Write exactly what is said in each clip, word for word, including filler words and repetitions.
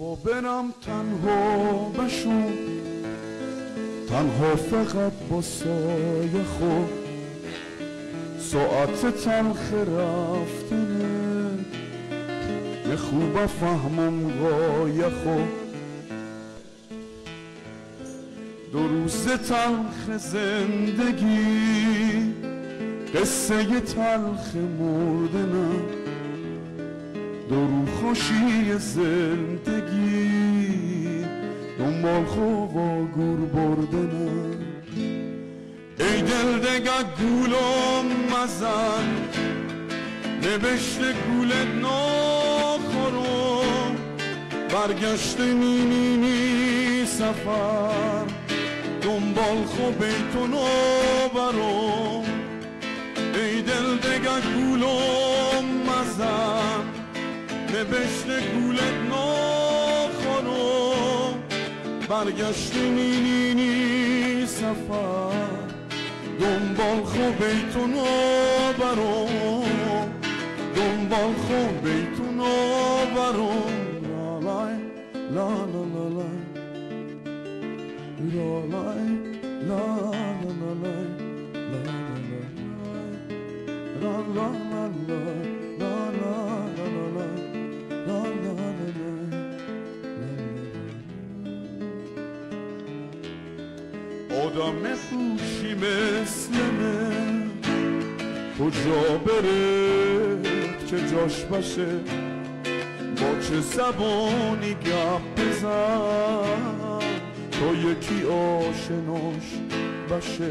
و برم تنها بشو، تنها فقط با سایه خود، ساعت تلخ رفتنه یه خوب فهمم غایه خود، دو روز تلخ زندگی قصه یه تلخ مردنم، درو خوشی زندگی دنبال خوب و گور بردنم. ای دل دگه گولم مزن، نبشت گولت نخورم، برگشت نی نی نی سفر دنبال خوب بیتونو برم. ای دل دگه گولم مزن، نبشت گولت نخورم، برگشت نی نی نی سفر دنبال خوب بیتونو برام، دنبال خوب بیتونو برام. لالای لا لا لا لا لالای لا لا لا لا لا لا آدم خوشی مثل من کجا بره که جاش بشه، با چه زبانی گپ بزن تا یکی آشناش بشه،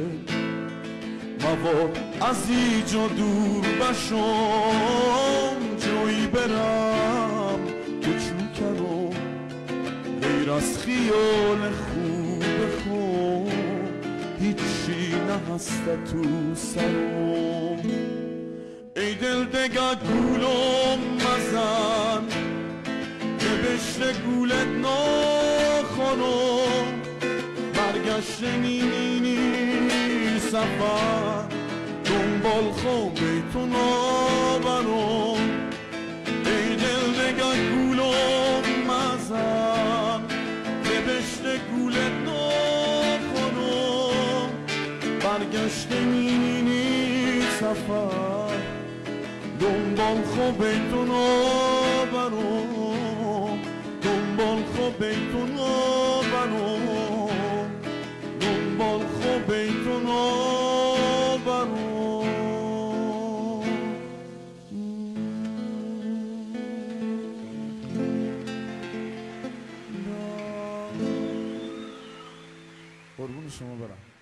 مواد از اینجا دور بشم، جایی برم که چو کنم غیر از خیال خوب خون، هیچی نهسته تو سرم. ای دل دگه گولم مزن، نبشت گولت نخورم، برگشت نی نی نی سفر دنبال خوب بیتون آبرم. ای دل دگه گولم مزن، نبشت گولت برگشت نی نی نی سفر دنبال خوب بیتون آبرم، دنبال خوب بیتون آبرم، دنبال خوب بیتون آبرم. قربون شما برم.